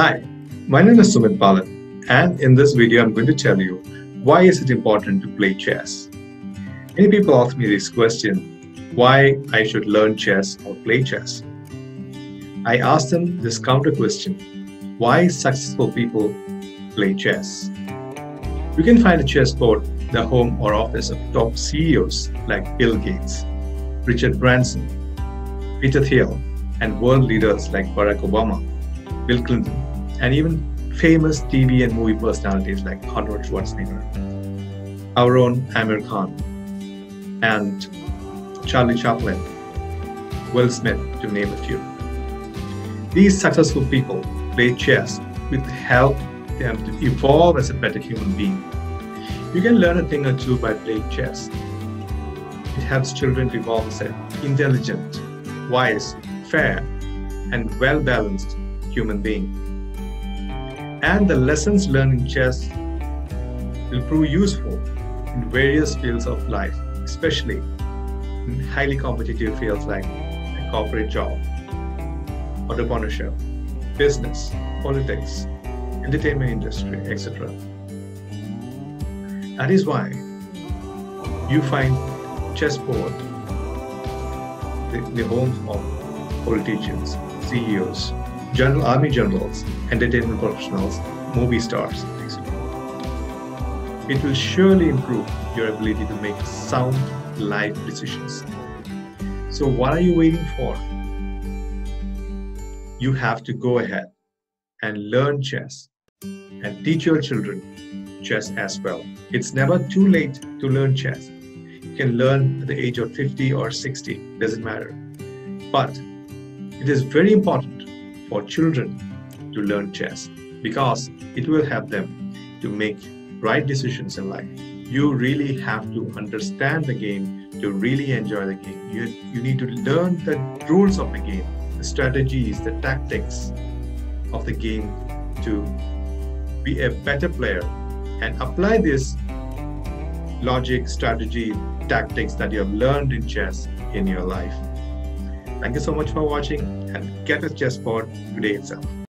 Hi, my name is Sumit Palat, and in this video I'm going to tell you why is it important to play chess. Many people ask me this question, why I should learn chess or play chess. I ask them this counter question, why successful people play chess. You can find a chess board in the home or office of top CEOs like Bill Gates, Richard Branson, Peter Thiel, and world leaders like Barack Obama, Bill Clinton, and even famous TV and movie personalities like Arnold Schwarzenegger, our own Amir Khan, and Charlie Chaplin, Will Smith, to name a few. These successful people play chess which help them to evolve as a better human being. You can learn a thing or two by playing chess. It helps children to evolve as an intelligent, wise, fair, and well-balanced human being. And the lessons learned in chess will prove useful in various fields of life, especially in highly competitive fields like a corporate job, entrepreneurship, business, politics, entertainment industry, etc. That is why you find chessboard in the homes of politicians, CEOs, Army generals, entertainment professionals, movie stars, etc. It will surely improve your ability to make sound life decisions. So what are you waiting for? You have to go ahead and learn chess and teach your children chess as well. It's never too late to learn chess. You can learn at the age of 50 or 60, doesn't matter. But it is very important for children to learn chess because it will help them to make right decisions in life. You really have to understand the game to really enjoy the game. You need to learn the rules of the game, the strategies, the tactics of the game to be a better player and apply this logic, strategy, tactics that you have learned in chess in your life. Thank you so much for watching and get a chessboard today itself.